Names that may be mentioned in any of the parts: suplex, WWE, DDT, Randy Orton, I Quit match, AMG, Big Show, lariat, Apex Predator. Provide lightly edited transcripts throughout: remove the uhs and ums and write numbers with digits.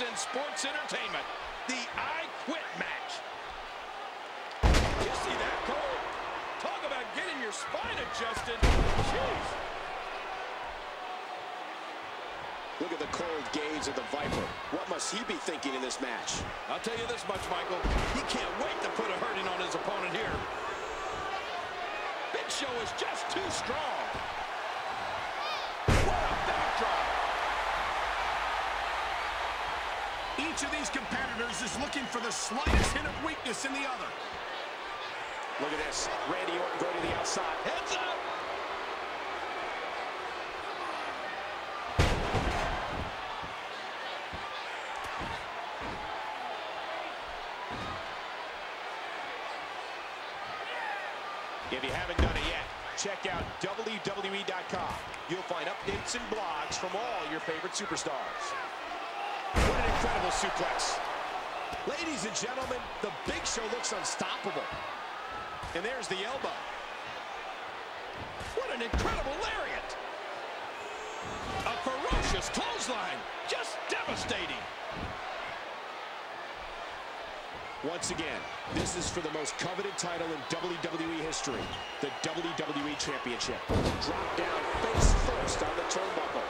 news and sports entertainment, the I Quit match. You see that, Cole? Talk about getting your spine adjusted. Jeez. Look at the cold gaze of the Viper. What must he be thinking in this match? I'll tell you this much, Michael. He can't wait to put a hurting on his opponent here. Big Show is just too strong. What a backdrop. Each of these competitors is looking for the slightest hint of weakness in the other. Look at this. Randy Orton going to the outside. Heads up. If you haven't done it yet, check out WWE.com. You'll find updates and blogs from all your favorite superstars. What an incredible suplex. Ladies and gentlemen, the Big Show looks unstoppable. And there's the elbow. What an incredible lariat. A ferocious clothesline. Just devastating. Once again, this is for the most coveted title in WWE history, the WWE Championship. Drop down face first on the turnbuckle.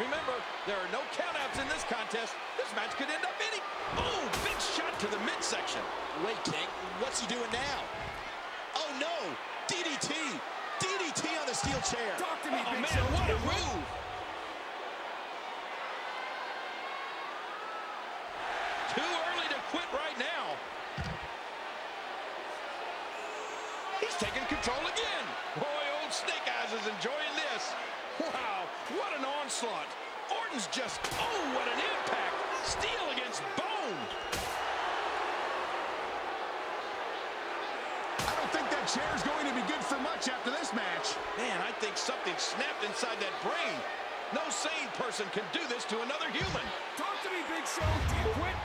Remember, there are no countouts in this contest. This match could end up any... Oh, big shot to the midsection. Wait, King, what's he doing now? Oh, no! DDT! DDT on the steel chair! Talk to me, Big Show. What a move! Too early to quit right now. He's taking control again. Boy, old Snake Eyes is enjoying this. Wow, what an onslaught. Orton's just... Oh, what an impact! Steel against bone! Chair's going to be good for much after this match. Man, I think something snapped inside that brain. No sane person can do this to another human. Talk to me, Big Show. Do you quit?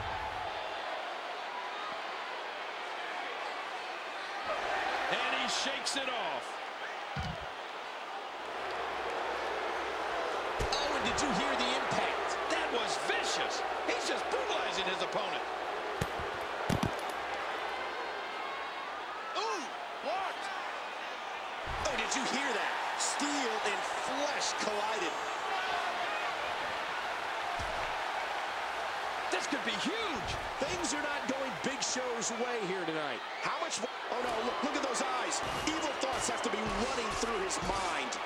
And he shakes it off. Oh, and did you hear the impact? That was vicious. He's just brutalizing his opponent. Did you hear that? Steel and flesh collided. This could be huge. Things are not going Big Show's way here tonight. How much more? Oh, no, look at those eyes. Evil thoughts have to be running through his mind.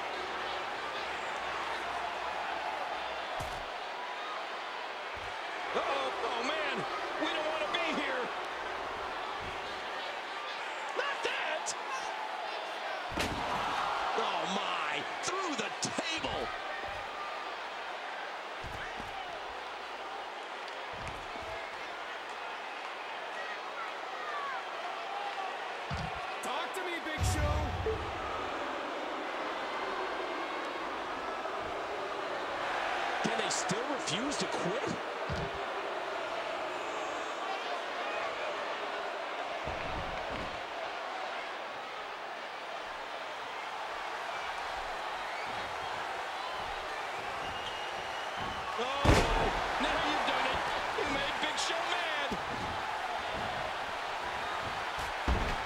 Uh-oh. Oh, man. We don't want to be here. Not that. Oh, my! Through the table! Talk to me, Big Show! Can they still refuse to quit?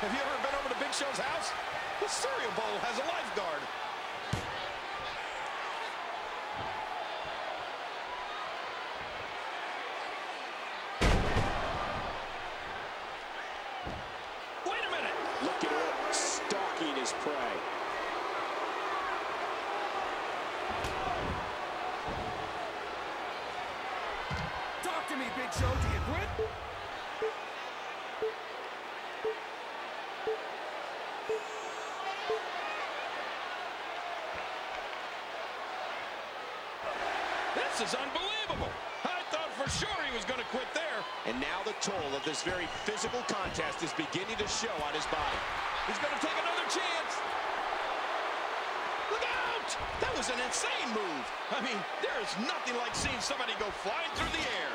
Have you ever been over to Big Show's house? The cereal bowl has a lifeguard. Wait a minute. Look at Orton stalking his prey. Talk to me, Big Show. Do you quit? This is unbelievable. I thought for sure he was going to quit there. And now the toll of this very physical contest is beginning to show on his body. He's going to take another chance. Look out! That was an insane move. I mean, there is nothing like seeing somebody go flying through the air.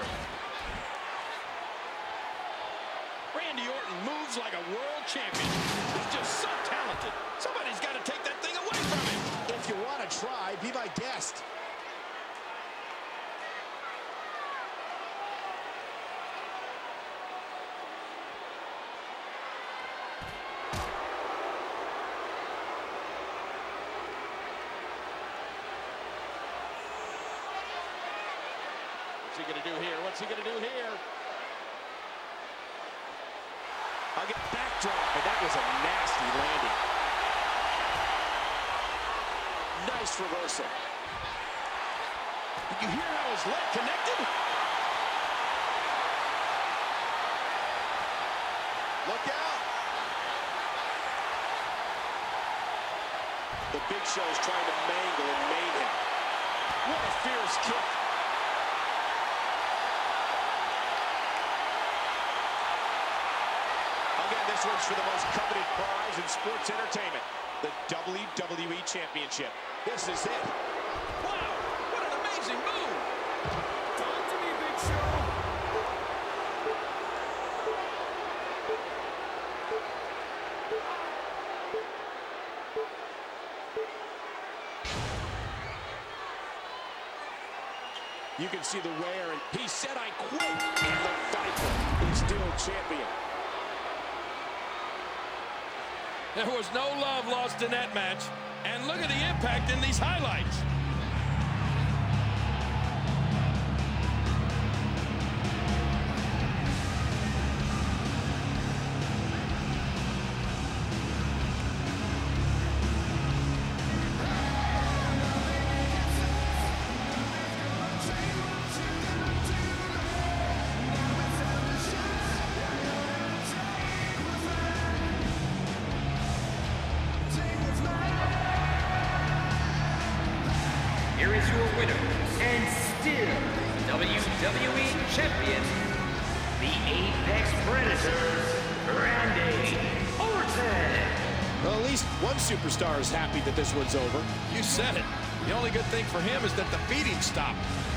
Randy Orton moves like a world champion. He's just so talented. Somebody's got to take that thing away from him. If you want to try, be my guest. What's he gonna do here? What's he gonna do here? I'll get backdrop, but that was a nasty landing. Nice reversal. Did you hear how his leg connected? Look out! The Big Show is trying to mangle and maim him. What a fierce kick! This one's for the most coveted prize in sports entertainment, the WWE Championship. This is it. Wow, what an amazing move. Talk to me, Big Show. You can see the wear, and he said, I quit, and the fighter is still champion. There was no love lost in that match, and look at the impact in these highlights. Here is your winner, and still WWE Champion, the Apex Predator, Randy Orton. Well, at least one superstar is happy that this one's over. You said it. The only good thing for him is that the beating stopped.